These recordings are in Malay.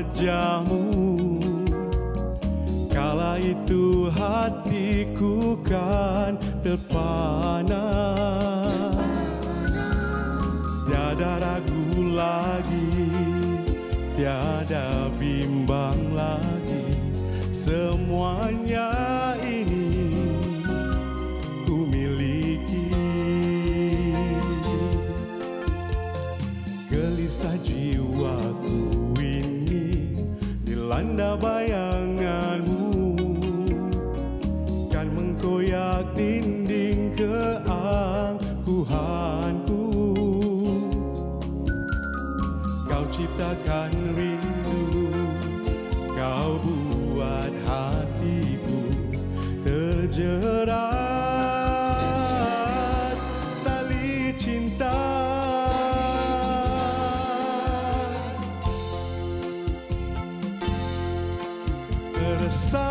wajahmu. Kala itu hatiku kan terpana, tiada ragu lagi, tiada bimbang lagi. Semuanya ini ku miliki. Gelisah jiwaku ini dilanda bayanganmu, kan mengkoyak dinding keangkuhanku. Kau ciptakan rindu, kau buat hatiku terjerat tali cinta. Terasa,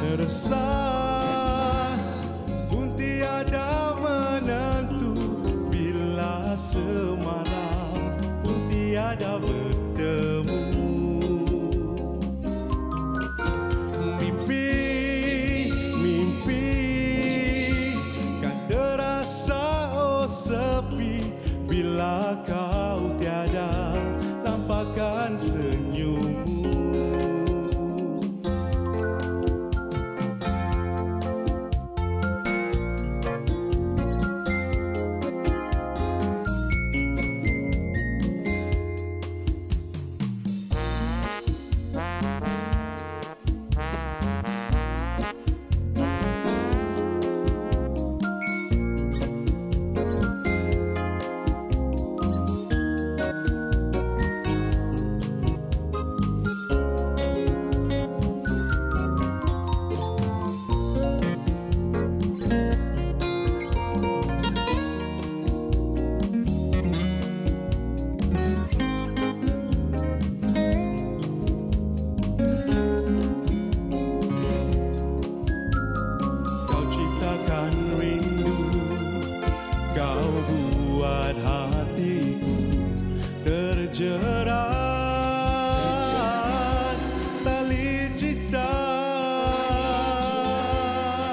terasa.